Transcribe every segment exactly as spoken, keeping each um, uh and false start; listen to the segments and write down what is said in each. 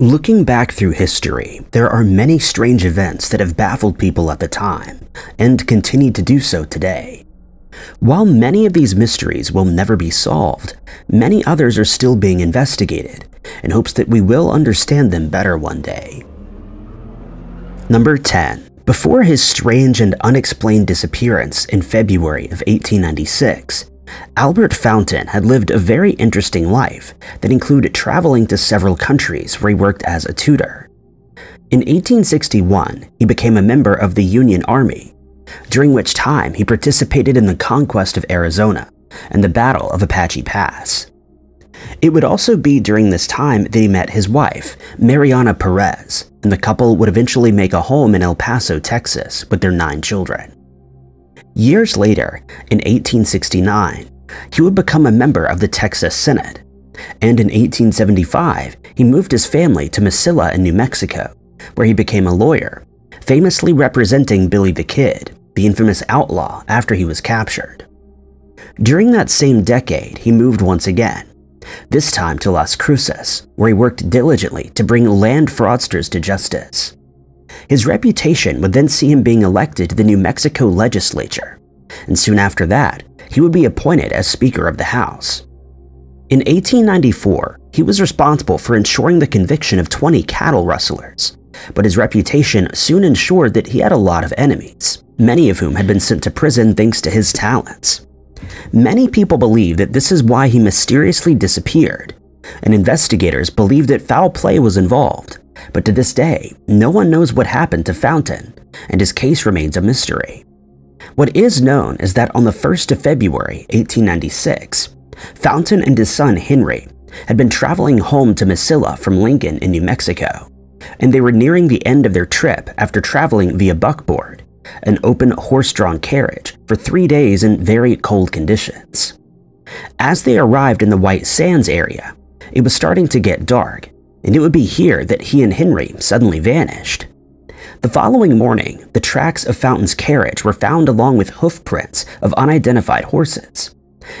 Looking back through history, there are many strange events that have baffled people at the time, and continue to do so today. While many of these mysteries will never be solved, many others are still being investigated, in hopes that we will understand them better one day. Number ten. Before his strange and unexplained disappearance in February of eighteen ninety-six, Albert Fountain had lived a very interesting life that included traveling to several countries where he worked as a tutor. In eighteen sixty-one, he became a member of the Union Army, during which time he participated in the conquest of Arizona and the Battle of Apache Pass. It would also be during this time that he met his wife, Mariana Perez, and the couple would eventually make a home in El Paso, Texas, with their nine children. Years later, in eighteen sixty-nine, he would become a member of the Texas Synod, and in eighteen seventy-five, he moved his family to Mesilla in New Mexico, where he became a lawyer, famously representing Billy the Kid, the infamous outlaw, after he was captured. During that same decade, he moved once again, this time to Las Cruces, where he worked diligently to bring land fraudsters to justice. His reputation would then see him being elected to the New Mexico legislature, and soon after that, he would be appointed as Speaker of the House. In eighteen ninety-four, he was responsible for ensuring the conviction of twenty cattle rustlers, but his reputation soon ensured that he had a lot of enemies, many of whom had been sent to prison thanks to his talents. Many people believe that this is why he mysteriously disappeared, and investigators believe that foul play was involved. But to this day, no one knows what happened to Fountain, and his case remains a mystery. What is known is that on the first of February, eighteen ninety-six, Fountain and his son Henry had been traveling home to Mesilla from Lincoln in New Mexico, and they were nearing the end of their trip after traveling via buckboard, an open horse-drawn carriage, for three days in very cold conditions. As they arrived in the White Sands area, it was starting to get dark, and it would be here that he and Henry suddenly vanished. The following morning, the tracks of Fountain's carriage were found along with hoof prints of unidentified horses,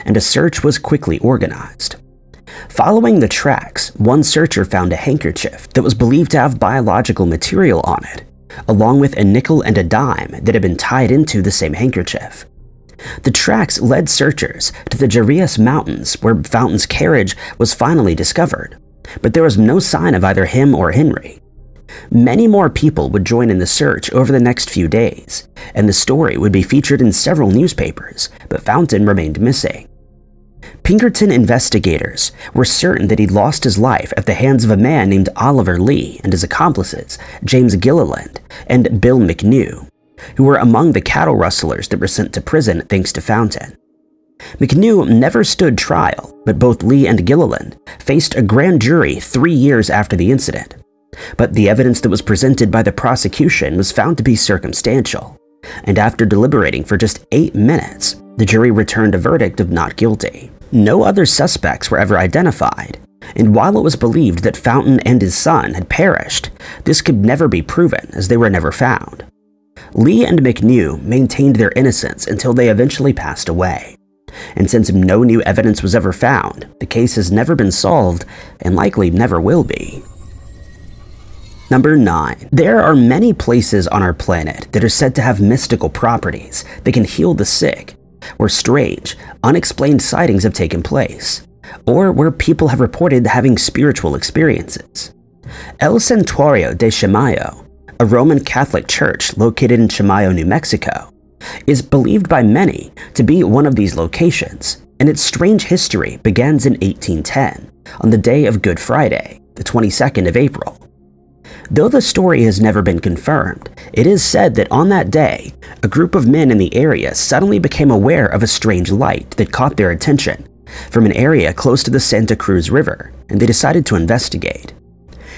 and a search was quickly organized. Following the tracks, one searcher found a handkerchief that was believed to have biological material on it, along with a nickel and a dime that had been tied into the same handkerchief. The tracks led searchers to the Jarias Mountains, where Fountain's carriage was finally discovered, but there was no sign of either him or Henry. Many more people would join in the search over the next few days, and the story would be featured in several newspapers, but Fountain remained missing. Pinkerton investigators were certain that he'd lost his life at the hands of a man named Oliver Lee and his accomplices, James Gilliland and Bill McNew, who were among the cattle rustlers that were sent to prison thanks to Fountain. McNew never stood trial, but both Lee and Gilliland faced a grand jury three years after the incident. But the evidence that was presented by the prosecution was found to be circumstantial, and after deliberating for just eight minutes, the jury returned a verdict of not guilty. No other suspects were ever identified, and while it was believed that Fountain and his son had perished, this could never be proven as they were never found. Lee and McNew maintained their innocence until they eventually passed away. And since no new evidence was ever found, the case has never been solved and likely never will be. Number nine. There are many places on our planet that are said to have mystical properties that can heal the sick, where strange, unexplained sightings have taken place, or where people have reported having spiritual experiences. El Santuario de Chimayo, a Roman Catholic church located in Chimayo, New Mexico, is believed by many to be one of these locations, and its strange history begins in eighteen ten, on the day of Good Friday, the twenty-second of April. Though the story has never been confirmed, it is said that on that day, a group of men in the area suddenly became aware of a strange light that caught their attention from an area close to the Santa Cruz River, and they decided to investigate.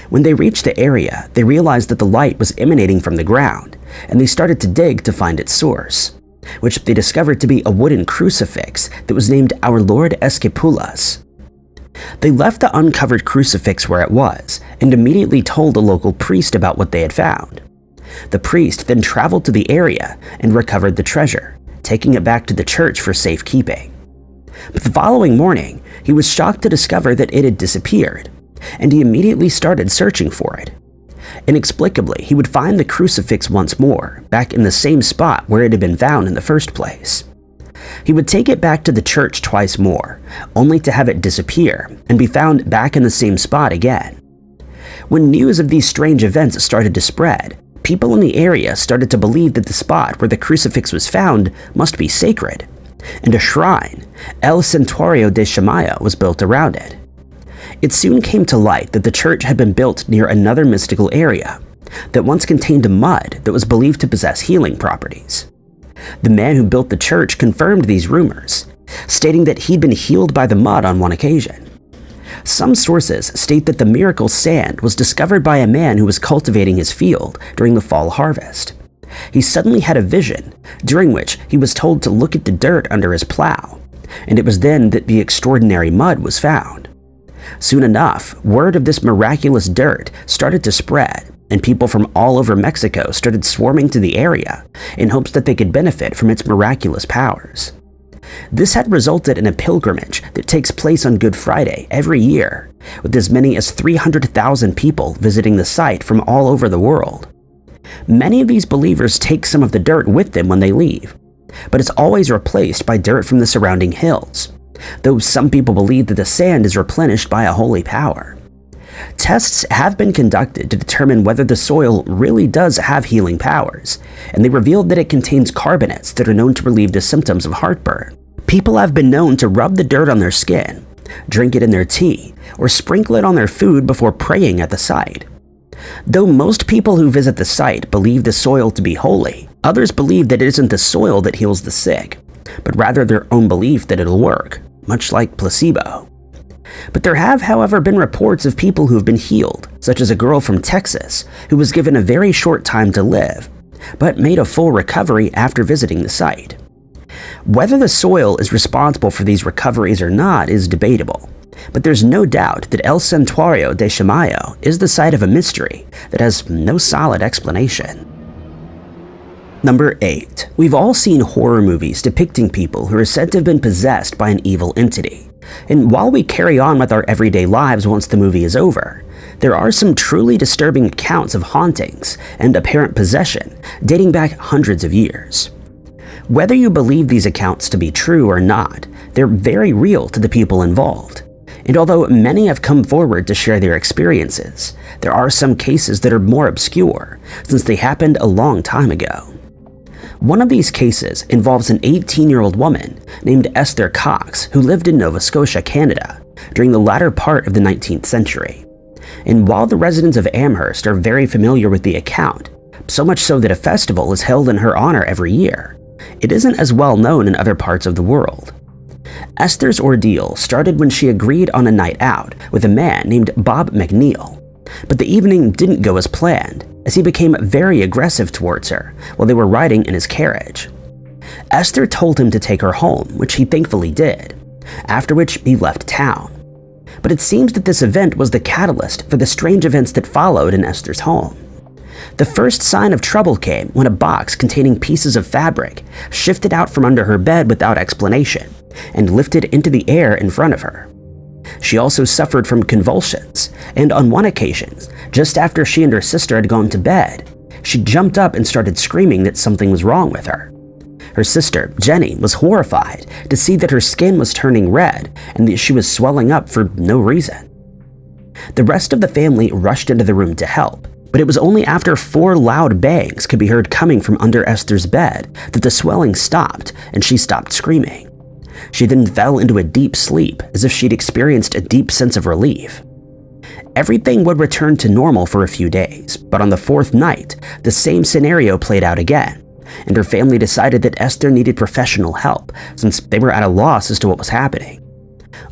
When they reached the area, they realized that the light was emanating from the ground, and they started to dig to find its source, which they discovered to be a wooden crucifix that was named Our Lord Escapulas. They left the uncovered crucifix where it was, and immediately told a local priest about what they had found. The priest then traveled to the area and recovered the treasure, taking it back to the church for safekeeping. But the following morning, he was shocked to discover that it had disappeared, and he immediately started searching for it. Inexplicably, he would find the crucifix once more, back in the same spot where it had been found in the first place. He would take it back to the church twice more, only to have it disappear and be found back in the same spot again. When news of these strange events started to spread, people in the area started to believe that the spot where the crucifix was found must be sacred, and a shrine, El Santuario de Chimayo, was built around it. It soon came to light that the church had been built near another mystical area that once contained a mud that was believed to possess healing properties. The man who built the church confirmed these rumors, stating that he'd been healed by the mud on one occasion. Some sources state that the miracle sand was discovered by a man who was cultivating his field during the fall harvest. He suddenly had a vision, during which he was told to look at the dirt under his plow, and it was then that the extraordinary mud was found. Soon enough, word of this miraculous dirt started to spread, and people from all over Mexico started swarming to the area in hopes that they could benefit from its miraculous powers. This had resulted in a pilgrimage that takes place on Good Friday every year, with as many as three hundred thousand people visiting the site from all over the world. Many of these believers take some of the dirt with them when they leave, but it's always replaced by dirt from the surrounding hills, though some people believe that the sand is replenished by a holy power. Tests have been conducted to determine whether the soil really does have healing powers, and they revealed that it contains carbonates that are known to relieve the symptoms of heartburn. People have been known to rub the dirt on their skin, drink it in their tea, or sprinkle it on their food before praying at the site. Though most people who visit the site believe the soil to be holy, others believe that it isn't the soil that heals the sick, but rather their own belief that it'll work, much like placebo. But there have, however, been reports of people who have been healed, such as a girl from Texas who was given a very short time to live, but made a full recovery after visiting the site. Whether the soil is responsible for these recoveries or not is debatable, but there's no doubt that El Santuario de Chimayo is the site of a mystery that has no solid explanation. Number eight. We've all seen horror movies depicting people who are said to have been possessed by an evil entity. And while we carry on with our everyday lives once the movie is over, there are some truly disturbing accounts of hauntings and apparent possession dating back hundreds of years. Whether you believe these accounts to be true or not, they're very real to the people involved. And although many have come forward to share their experiences, there are some cases that are more obscure since they happened a long time ago. One of these cases involves an eighteen-year-old woman named Esther Cox who lived in Nova Scotia, Canada, during the latter part of the nineteenth century. And while the residents of Amherst are very familiar with the account, so much so that a festival is held in her honor every year, it isn't as well known in other parts of the world. Esther's ordeal started when she agreed on a night out with a man named Bob McNeil, but the evening didn't go as planned, as he became very aggressive towards her while they were riding in his carriage. Esther told him to take her home, which he thankfully did, after which he left town. But it seems that this event was the catalyst for the strange events that followed in Esther's home. The first sign of trouble came when a box containing pieces of fabric shifted out from under her bed without explanation and lifted into the air in front of her. She also suffered from convulsions, and on one occasion, just after she and her sister had gone to bed, she jumped up and started screaming that something was wrong with her. Her sister, Jenny, was horrified to see that her skin was turning red and that she was swelling up for no reason. The rest of the family rushed into the room to help, but it was only after four loud bangs could be heard coming from under Esther's bed that the swelling stopped and she stopped screaming. She then fell into a deep sleep, as if she'd experienced a deep sense of relief. Everything would return to normal for a few days, but on the fourth night, the same scenario played out again, and her family decided that Esther needed professional help, since they were at a loss as to what was happening.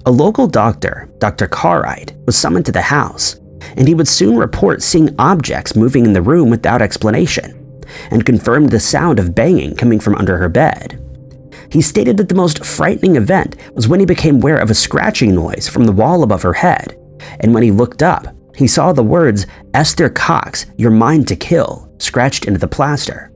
A local doctor, Doctor Carite, was summoned to the house, and he would soon report seeing objects moving in the room without explanation, and confirmed the sound of banging coming from under her bed. He stated that the most frightening event was when he became aware of a scratching noise from the wall above her head, and when he looked up, he saw the words, "Esther Cox, your mind to kill," scratched into the plaster.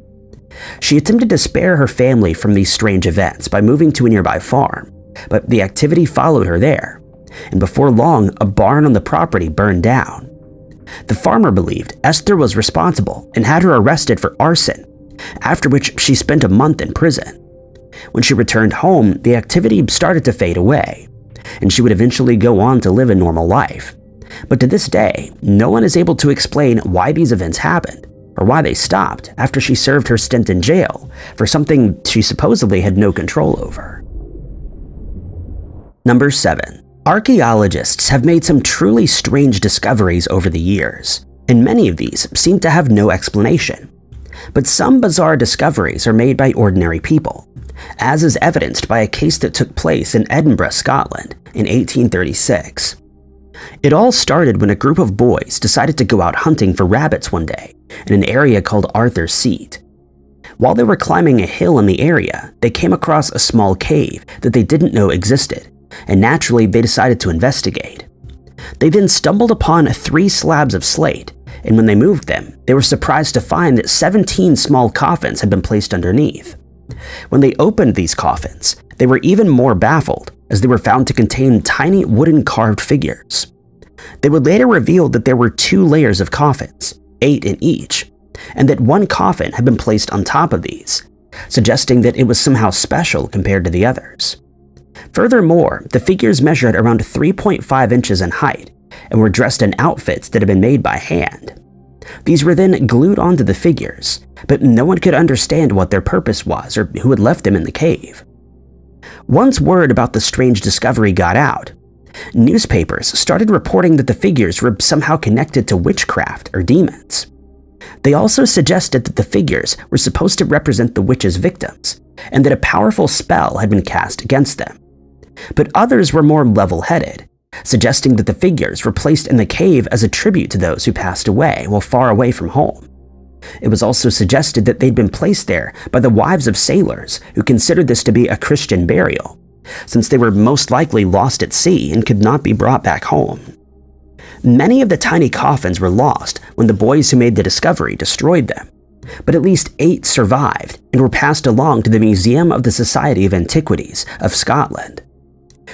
She attempted to spare her family from these strange events by moving to a nearby farm, but the activity followed her there, and before long, a barn on the property burned down. The farmer believed Esther was responsible and had her arrested for arson, after which she spent a month in prison. When she returned home, the activity started to fade away, and she would eventually go on to live a normal life. But to this day, no one is able to explain why these events happened, or why they stopped after she served her stint in jail for something she supposedly had no control over. Number seven. Archaeologists have made some truly strange discoveries over the years, and many of these seem to have no explanation. But some bizarre discoveries are made by ordinary people, as is evidenced by a case that took place in Edinburgh, Scotland, in eighteen thirty-six. It all started when a group of boys decided to go out hunting for rabbits one day in an area called Arthur's Seat. While they were climbing a hill in the area, they came across a small cave that they didn't know existed, and naturally they decided to investigate. They then stumbled upon three slabs of slate, and when they moved them, they were surprised to find that seventeen small coffins had been placed underneath. When they opened these coffins, they were even more baffled, as they were found to contain tiny wooden carved figures. They would later reveal that there were two layers of coffins, eight in each, and that one coffin had been placed on top of these, suggesting that it was somehow special compared to the others. Furthermore, the figures measured around three point five inches in height and were dressed in outfits that had been made by hand. These were then glued onto the figures, but no one could understand what their purpose was or who had left them in the cave. Once word about the strange discovery got out, newspapers started reporting that the figures were somehow connected to witchcraft or demons. They also suggested that the figures were supposed to represent the witches' victims, and that a powerful spell had been cast against them. But others were more level-headed, suggesting that the figures were placed in the cave as a tribute to those who passed away while far away from home. It was also suggested that they'd been placed there by the wives of sailors who considered this to be a Christian burial, since they were most likely lost at sea and could not be brought back home. Many of the tiny coffins were lost when the boys who made the discovery destroyed them, but at least eight survived and were passed along to the Museum of the Society of Antiquaries of Scotland.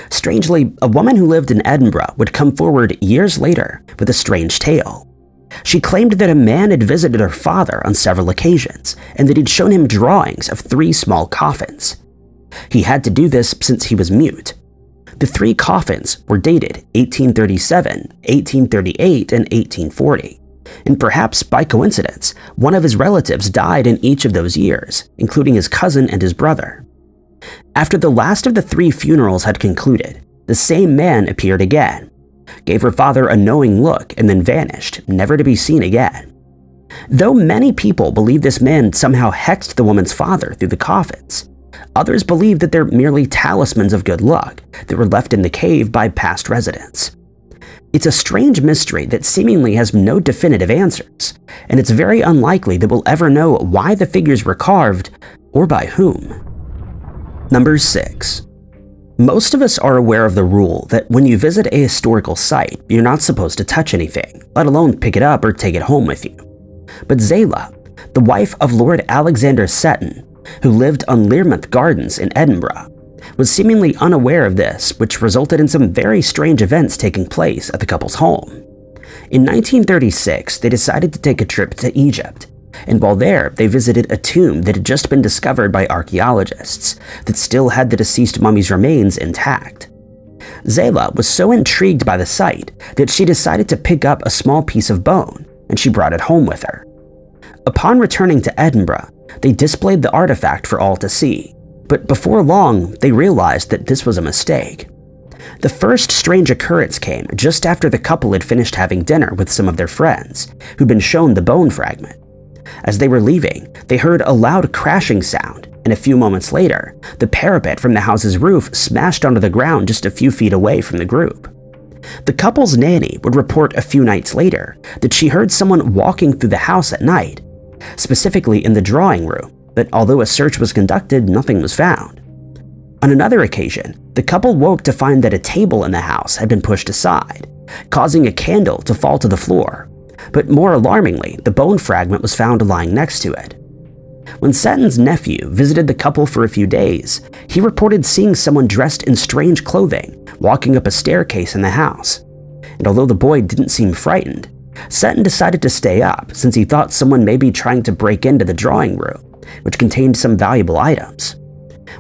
Strangely, a woman who lived in Edinburgh would come forward years later with a strange tale. She claimed that a man had visited her father on several occasions, and that he'd shown him drawings of three small coffins. He had to do this since he was mute. The three coffins were dated eighteen thirty-seven, eighteen thirty-eight, and eighteen forty, and perhaps by coincidence, one of his relatives died in each of those years, including his cousin and his brother. After the last of the three funerals had concluded, the same man appeared again, gave her father a knowing look, and then vanished, never to be seen again. Though many people believe this man somehow hexed the woman's father through the coffins, others believe that they're merely talismans of good luck that were left in the cave by past residents. It's a strange mystery that seemingly has no definitive answers, and it's very unlikely that we'll ever know why the figures were carved or by whom. Number six. Most of us are aware of the rule that when you visit a historical site, you're not supposed to touch anything, let alone pick it up or take it home with you. But Zayla, the wife of Lord Alexander Seton, who lived on Learmonth Gardens in Edinburgh, was seemingly unaware of this, which resulted in some very strange events taking place at the couple's home. In nineteen thirty-six, they decided to take a trip to Egypt, and while there, they visited a tomb that had just been discovered by archaeologists that still had the deceased mummy's remains intact. Zayla was so intrigued by the sight that she decided to pick up a small piece of bone, and she brought it home with her. Upon returning to Edinburgh, they displayed the artifact for all to see, but before long, they realized that this was a mistake. The first strange occurrence came just after the couple had finished having dinner with some of their friends, who'd been shown the bone fragment. As they were leaving, they heard a loud crashing sound, and a few moments later, the parapet from the house's roof smashed onto the ground just a few feet away from the group. The couple's nanny would report a few nights later that she heard someone walking through the house at night, specifically in the drawing room, but although a search was conducted, nothing was found. On another occasion, the couple woke to find that a table in the house had been pushed aside, causing a candle to fall to the floor, but more alarmingly, the bone fragment was found lying next to it. When Seton's nephew visited the couple for a few days, he reported seeing someone dressed in strange clothing walking up a staircase in the house. And although the boy didn't seem frightened, Seton decided to stay up since he thought someone may be trying to break into the drawing room, which contained some valuable items.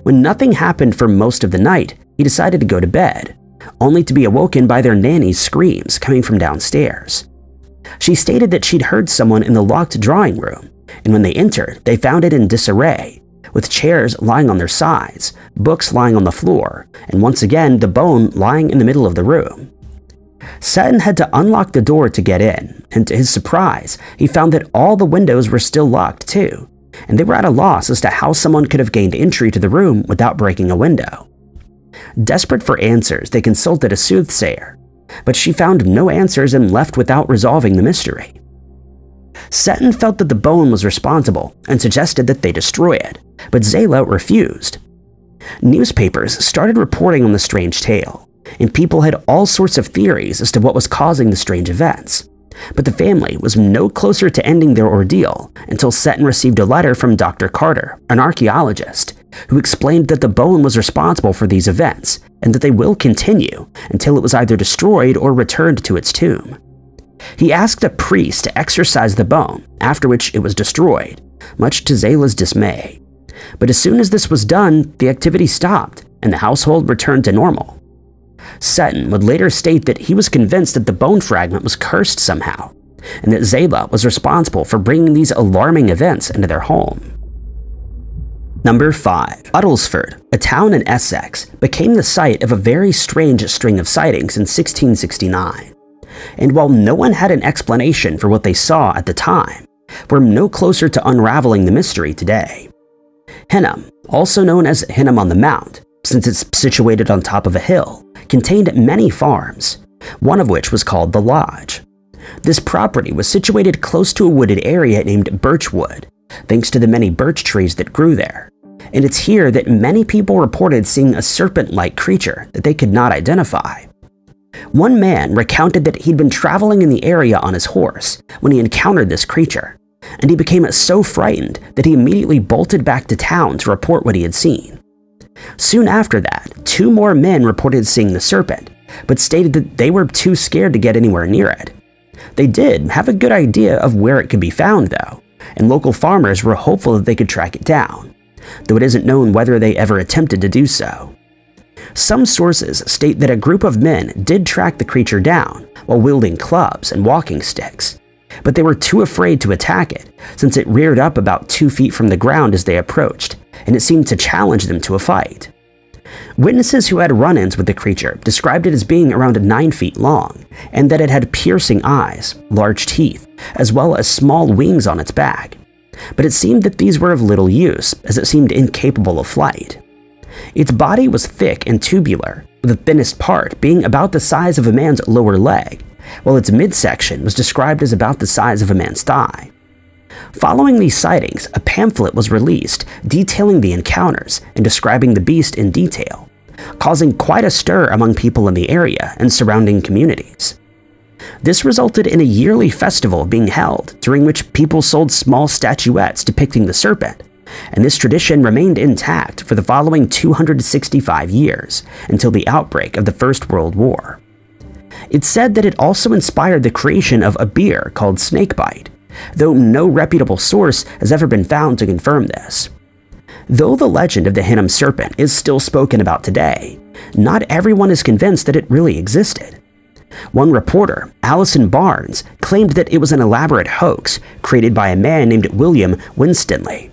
When nothing happened for most of the night, he decided to go to bed, only to be awoken by their nanny's screams coming from downstairs. She stated that she'd heard someone in the locked drawing room, and when they entered, they found it in disarray, with chairs lying on their sides, books lying on the floor, and once again the bone lying in the middle of the room. Seton had to unlock the door to get in, and to his surprise, he found that all the windows were still locked too, and they were at a loss as to how someone could have gained entry to the room without breaking a window. Desperate for answers, they consulted a soothsayer, but she found no answers and left without resolving the mystery. Seton felt that the bone was responsible and suggested that they destroy it, but Zayla refused. Newspapers started reporting on the strange tale, and people had all sorts of theories as to what was causing the strange events. But the family was no closer to ending their ordeal until Seton received a letter from Doctor Carter, an archaeologist, who explained that the bone was responsible for these events and that they will continue until it was either destroyed or returned to its tomb. He asked a priest to exorcise the bone, after which it was destroyed, much to Zayla's dismay. But as soon as this was done, the activity stopped and the household returned to normal. Seton would later state that he was convinced that the bone fragment was cursed somehow, and that Zayla was responsible for bringing these alarming events into their home. Number five. Uttlesford, a town in Essex, became the site of a very strange string of sightings in sixteen sixty-nine. And while no one had an explanation for what they saw at the time, we're no closer to unraveling the mystery today. Henham, also known as Hinnom on the Mount, since it's situated on top of a hill, contained many farms, one of which was called the Lodge. This property was situated close to a wooded area named Birchwood, thanks to the many birch trees that grew there, and it's here that many people reported seeing a serpent-like creature that they could not identify. One man recounted that he'd been traveling in the area on his horse when he encountered this creature, and he became so frightened that he immediately bolted back to town to report what he had seen. Soon after that, two more men reported seeing the serpent, but stated that they were too scared to get anywhere near it. They did have a good idea of where it could be found, though, and local farmers were hopeful that they could track it down, though it isn't known whether they ever attempted to do so. Some sources state that a group of men did track the creature down while wielding clubs and walking sticks, but they were too afraid to attack it since it reared up about two feet from the ground as they approached, and it seemed to challenge them to a fight. Witnesses who had run-ins with the creature described it as being around nine feet long, and that it had piercing eyes, large teeth, as well as small wings on its back, but it seemed that these were of little use as it seemed incapable of flight. Its body was thick and tubular, with the thinnest part being about the size of a man's lower leg, while its midsection was described as about the size of a man's thigh. Following these sightings, a pamphlet was released detailing the encounters and describing the beast in detail, causing quite a stir among people in the area and surrounding communities. This resulted in a yearly festival being held, during which people sold small statuettes depicting the serpent, and this tradition remained intact for the following two hundred sixty-five years, until the outbreak of the First World War. It's said that it also inspired the creation of a beer called Snakebite, though no reputable source has ever been found to confirm this. Though the legend of the Hinnom Serpent is still spoken about today, not everyone is convinced that it really existed. One reporter, Allison Barnes, claimed that it was an elaborate hoax created by a man named William Winstanley.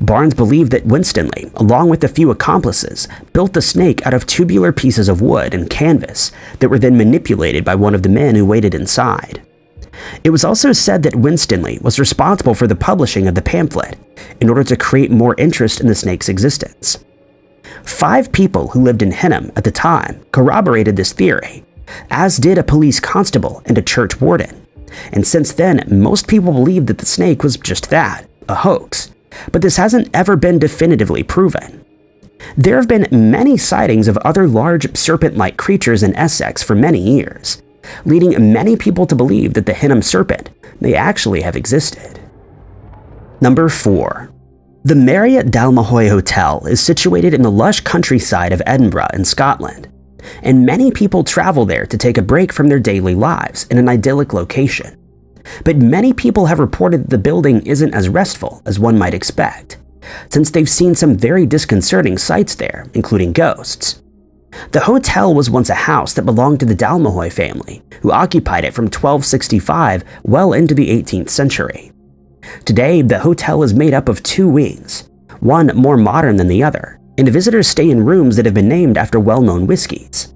Barnes believed that Winstanley, along with a few accomplices, built the snake out of tubular pieces of wood and canvas that were then manipulated by one of the men who waited inside. It was also said that Winstanley was responsible for the publishing of the pamphlet in order to create more interest in the snake's existence. Five people who lived in Hinnom at the time corroborated this theory, as did a police constable and a church warden, and since then most people believed that the snake was just that, a hoax, but this hasn't ever been definitively proven. There have been many sightings of other large serpent-like creatures in Essex for many years, leading many people to believe that the Hinnom Serpent may actually have existed. Number four. The Marriott Dalmahoy Hotel is situated in the lush countryside of Edinburgh in Scotland, and many people travel there to take a break from their daily lives in an idyllic location. But many people have reported that the building isn't as restful as one might expect, since they've seen some very disconcerting sights there, including ghosts. The hotel was once a house that belonged to the Dalmahoy family, who occupied it from twelve sixty-five well into the eighteenth century. Today, the hotel is made up of two wings, one more modern than the other, and visitors stay in rooms that have been named after well-known whiskies.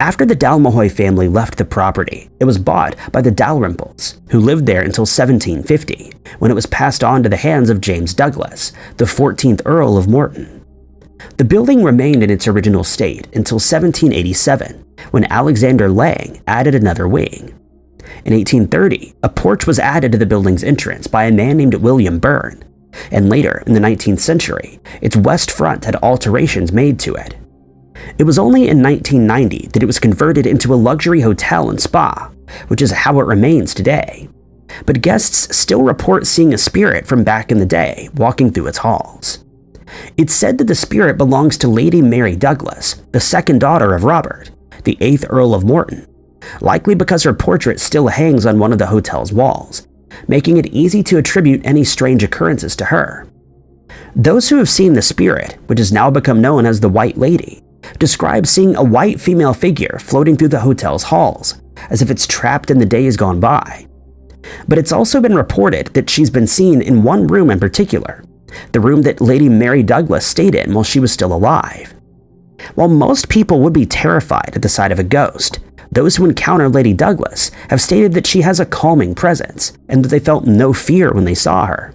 After the Dalmahoy family left the property, it was bought by the Dalrymples, who lived there until seventeen fifty, when it was passed on to the hands of James Douglas, the fourteenth Earl of Morton. The building remained in its original state until seventeen eighty-seven, when Alexander Lang added another wing. In eighteen thirty, a porch was added to the building's entrance by a man named William Byrne, and later, in the nineteenth century, its west front had alterations made to it. It was only in nineteen ninety that it was converted into a luxury hotel and spa, which is how it remains today. But guests still report seeing a spirit from back in the day walking through its halls. It's said that the spirit belongs to Lady Mary Douglas, the second daughter of Robert, the eighth Earl of Morton, likely because her portrait still hangs on one of the hotel's walls, making it easy to attribute any strange occurrences to her. Those who have seen the spirit, which has now become known as the White Lady, describe seeing a white female figure floating through the hotel's halls, as if it's trapped in the days gone by. But it's also been reported that she's been seen in one room in particular, the room that Lady Mary Douglas stayed in while she was still alive. While most people would be terrified at the sight of a ghost, those who encounter Lady Douglas have stated that she has a calming presence and that they felt no fear when they saw her.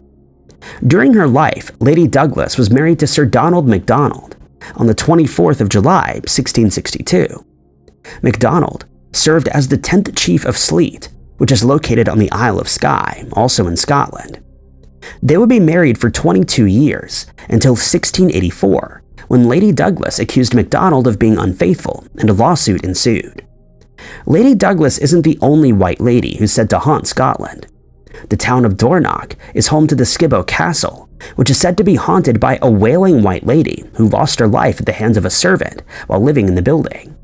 During her life, Lady Douglas was married to Sir Donald MacDonald on the twenty-fourth of July, sixteen sixty-two. MacDonald served as the tenth Chief of Sleat, which is located on the Isle of Skye, also in Scotland. They would be married for twenty-two years, until sixteen eighty-four, when Lady Douglas accused MacDonald of being unfaithful and a lawsuit ensued. Lady Douglas isn't the only white lady who's said to haunt Scotland. The town of Dornoch is home to the Skibbo Castle, which is said to be haunted by a wailing white lady who lost her life at the hands of a servant while living in the building.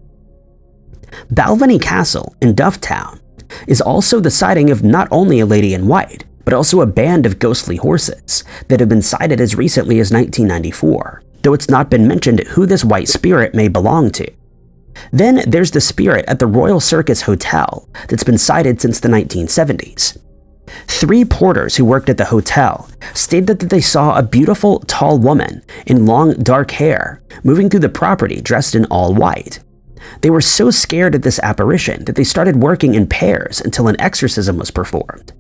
Balvenie Castle in Dufftown is also the sighting of not only a lady in white, but also a band of ghostly horses that have been sighted as recently as nineteen ninety-four, though it's not been mentioned who this white spirit may belong to. Then there's the spirit at the Royal Circus Hotel that's been sighted since the nineteen seventies. Three porters who worked at the hotel stated that they saw a beautiful, tall woman in long, dark hair moving through the property dressed in all white. They were so scared at this apparition that they started working in pairs until an exorcism was performed.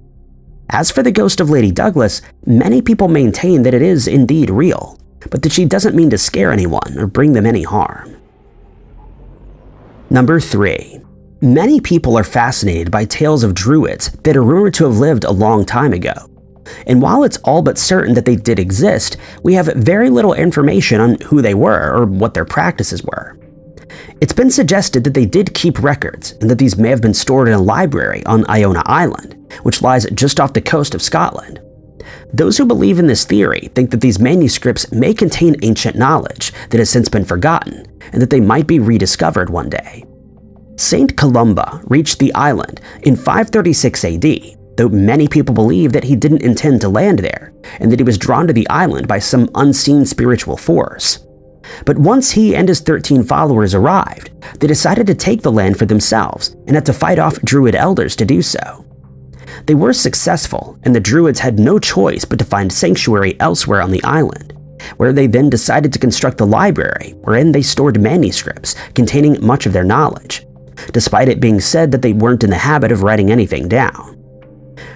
As for the ghost of Lady Douglas, many people maintain that it is indeed real, but that she doesn't mean to scare anyone or bring them any harm. Number three. Many people are fascinated by tales of druids that are rumored to have lived a long time ago. And while it's all but certain that they did exist, we have very little information on who they were or what their practices were. It's been suggested that they did keep records and that these may have been stored in a library on Iona Island, which lies just off the coast of Scotland. Those who believe in this theory think that these manuscripts may contain ancient knowledge that has since been forgotten, and that they might be rediscovered one day. Saint Columba reached the island in five thirty-six A D, though many people believe that he didn't intend to land there, and that he was drawn to the island by some unseen spiritual force. But once he and his thirteen followers arrived, they decided to take the land for themselves and had to fight off Druid elders to do so. They were successful, and the Druids had no choice but to find sanctuary elsewhere on the island, where they then decided to construct a library wherein they stored manuscripts containing much of their knowledge, despite it being said that they weren't in the habit of writing anything down.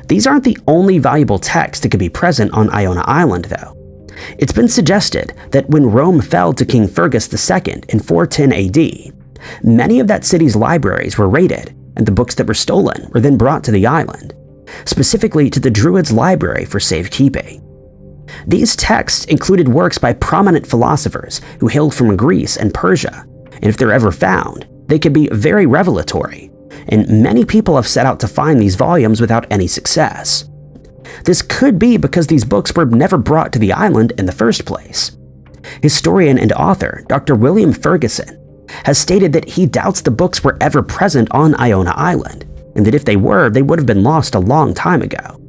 These aren't the only valuable texts that could be present on Iona Island, though. It's been suggested that when Rome fell to King Fergus the Second in four ten A D, many of that city's libraries were raided, and the books that were stolen were then brought to the island, specifically to the Druids' library for safekeeping. These texts included works by prominent philosophers who hailed from Greece and Persia, and if they're ever found, they could be very revelatory, and many people have set out to find these volumes without any success. This could be because these books were never brought to the island in the first place. Historian and author Doctor William Ferguson has stated that he doubts the books were ever present on Iona Island, and that if they were, they would have been lost a long time ago.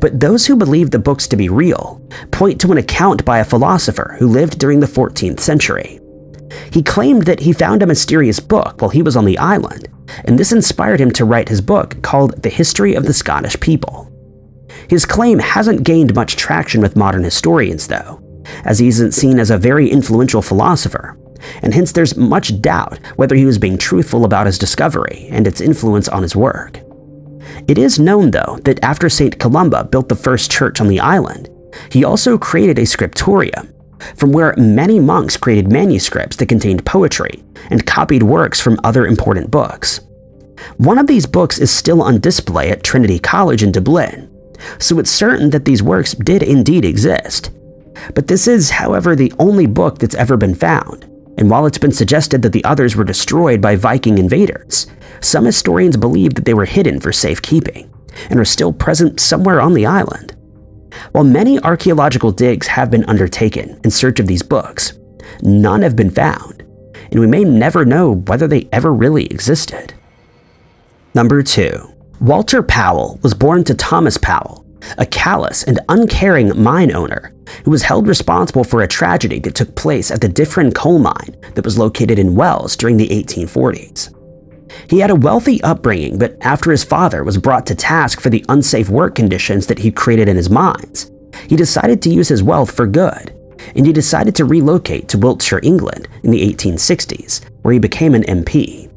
But those who believe the books to be real point to an account by a philosopher who lived during the fourteenth century. He claimed that he found a mysterious book while he was on the island, and this inspired him to write his book called The History of the Scottish People. His claim hasn't gained much traction with modern historians, though, as he isn't seen as a very influential philosopher, and hence there's much doubt whether he was being truthful about his discovery and its influence on his work. It is known, though, that after Saint Columba built the first church on the island, he also created a scriptorium, from where many monks created manuscripts that contained poetry and copied works from other important books. One of these books is still on display at Trinity College in Dublin, so it's certain that these works did indeed exist. But this is, however, the only book that's ever been found, and while it's been suggested that the others were destroyed by Viking invaders, some historians believe that they were hidden for safekeeping, and are still present somewhere on the island. While many archaeological digs have been undertaken in search of these books, none have been found, and we may never know whether they ever really existed. Number two. Walter Powell was born to Thomas Powell, a callous and uncaring mine owner who was held responsible for a tragedy that took place at the Difrin coal mine that was located in Wells during the eighteen forties. He had a wealthy upbringing, but after his father was brought to task for the unsafe work conditions that he'd created in his mines, he decided to use his wealth for good, and he decided to relocate to Wiltshire, England in the eighteen sixties, where he became an M P.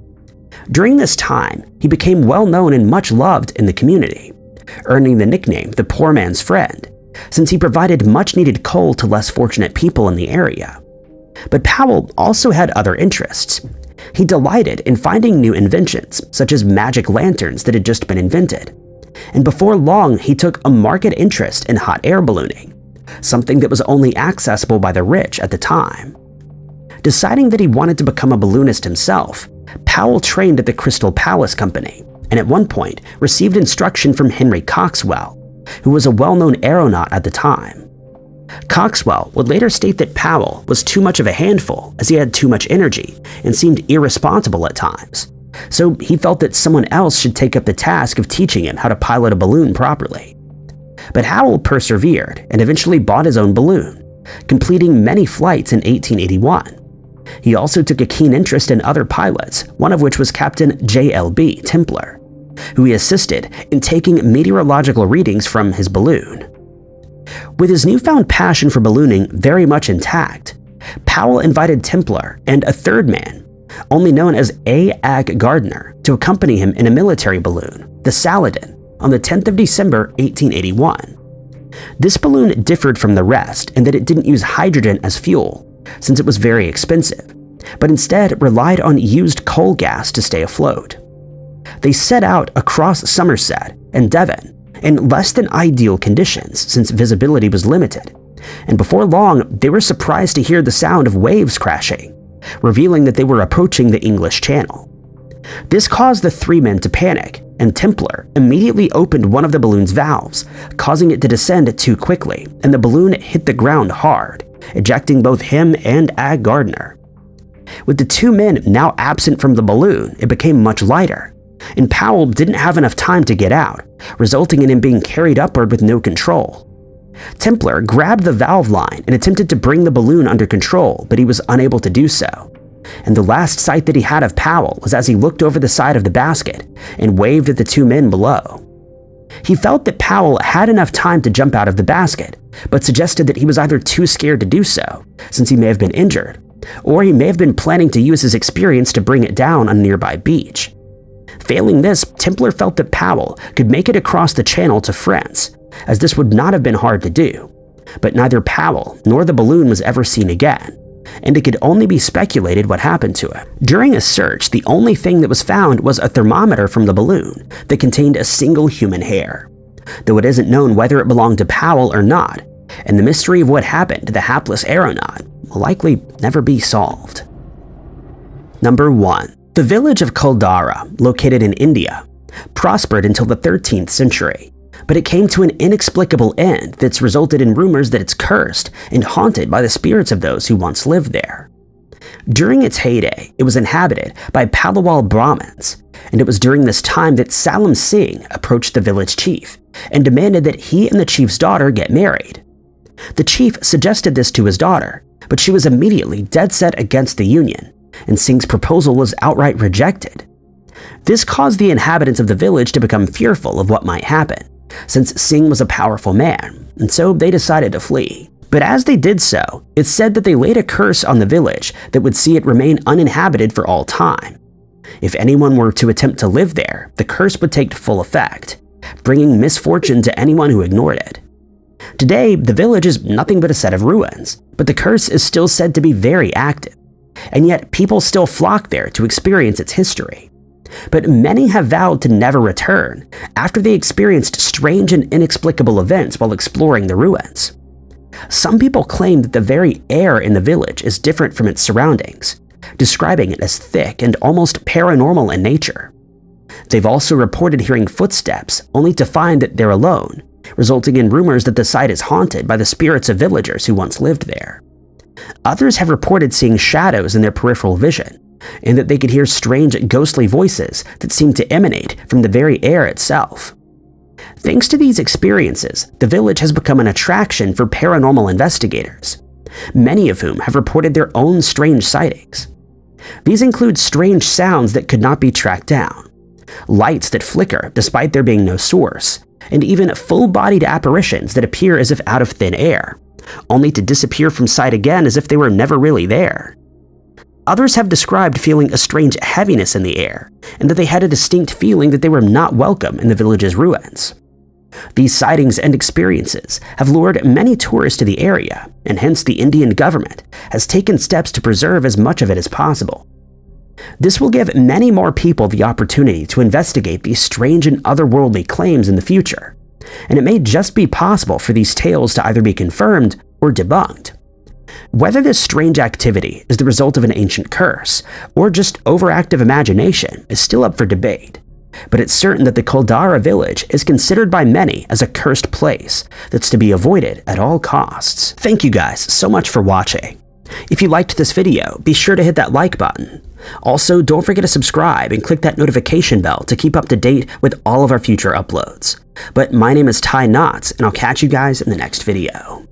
During this time, he became well known and much loved in the community, earning the nickname the poor man's friend, since he provided much-needed coal to less fortunate people in the area. But Powell also had other interests. He delighted in finding new inventions, such as magic lanterns that had just been invented. And before long, he took a marked interest in hot air ballooning, something that was only accessible by the rich at the time. Deciding that he wanted to become a balloonist himself, Powell trained at the Crystal Palace Company, and at one point received instruction from Henry Coxwell, who was a well-known aeronaut at the time. Coxwell would later state that Powell was too much of a handful as he had too much energy and seemed irresponsible at times, so he felt that someone else should take up the task of teaching him how to pilot a balloon properly. But Powell persevered and eventually bought his own balloon, completing many flights in eighteen eighty-one. He also took a keen interest in other pilots, one of which was Captain J L B Templer, who he assisted in taking meteorological readings from his balloon. With his newfound passion for ballooning very much intact, Powell invited Templer and a third man, only known as A Ag Gardner, to accompany him in a military balloon, the Saladin, on the tenth of December eighteen eighty-one. This balloon differed from the rest in that it didn't use hydrogen as fuel, since it was very expensive, but instead relied on used coal gas to stay afloat. They set out across Somerset and Devon in less than ideal conditions since visibility was limited, and before long they were surprised to hear the sound of waves crashing, revealing that they were approaching the English Channel. This caused the three men to panic, and Templer immediately opened one of the balloon's valves, causing it to descend too quickly, and the balloon hit the ground hard, ejecting both him and Ag Gardner. With the two men now absent from the balloon, it became much lighter, and Powell didn't have enough time to get out, resulting in him being carried upward with no control. Templer grabbed the valve line and attempted to bring the balloon under control, but he was unable to do so, and the last sight that he had of Powell was as he looked over the side of the basket and waved at the two men below. He felt that Powell had enough time to jump out of the basket, but suggested that he was either too scared to do so, since he may have been injured, or he may have been planning to use his experience to bring it down on a nearby beach. Failing this, Templer felt that Powell could make it across the channel to France, as this would not have been hard to do, but neither Powell nor the balloon was ever seen again, and it could only be speculated what happened to him. During a search, the only thing that was found was a thermometer from the balloon that contained a single human hair, though it isn't known whether it belonged to Powell or not, and the mystery of what happened to the hapless aeronaut will likely never be solved. Number one. The village of Kuldhara, located in India, prospered until the thirteenth century, but it came to an inexplicable end that's resulted in rumors that it's cursed and haunted by the spirits of those who once lived there. During its heyday, it was inhabited by Palawal Brahmins, and it was during this time that Salem Singh approached the village chief and demanded that he and the chief's daughter get married. The chief suggested this to his daughter, but she was immediately dead set against the union, and Singh's proposal was outright rejected. This caused the inhabitants of the village to become fearful of what might happen, since Singh was a powerful man, and so they decided to flee. But as they did so, it's said that they laid a curse on the village that would see it remain uninhabited for all time. If anyone were to attempt to live there, the curse would take full effect, bringing misfortune to anyone who ignored it. Today, the village is nothing but a set of ruins, but the curse is still said to be very active, and yet people still flock there to experience its history. But many have vowed to never return after they experienced strange and inexplicable events while exploring the ruins. Some people claim that the very air in the village is different from its surroundings, describing it as thick and almost paranormal in nature. They've also reported hearing footsteps, only to find that they're alone, resulting in rumors that the site is haunted by the spirits of villagers who once lived there. Others have reported seeing shadows in their peripheral vision, and that they could hear strange ghostly voices that seemed to emanate from the very air itself. Thanks to these experiences, the village has become an attraction for paranormal investigators, many of whom have reported their own strange sightings. These include strange sounds that could not be tracked down, lights that flicker despite there being no source, and even full-bodied apparitions that appear as if out of thin air, only to disappear from sight again as if they were never really there. Others have described feeling a strange heaviness in the air, and that they had a distinct feeling that they were not welcome in the village's ruins. These sightings and experiences have lured many tourists to the area, and hence the Indian government has taken steps to preserve as much of it as possible. This will give many more people the opportunity to investigate these strange and otherworldly claims in the future, and it may just be possible for these tales to either be confirmed or debunked. Whether this strange activity is the result of an ancient curse, or just overactive imagination, is still up for debate, but it's certain that the Kuldhara village is considered by many as a cursed place that's to be avoided at all costs. Thank you guys so much for watching. If you liked this video, be sure to hit that like button. Also, don't forget to subscribe and click that notification bell to keep up to date with all of our future uploads. But my name is Ty Knotts, and I'll catch you guys in the next video.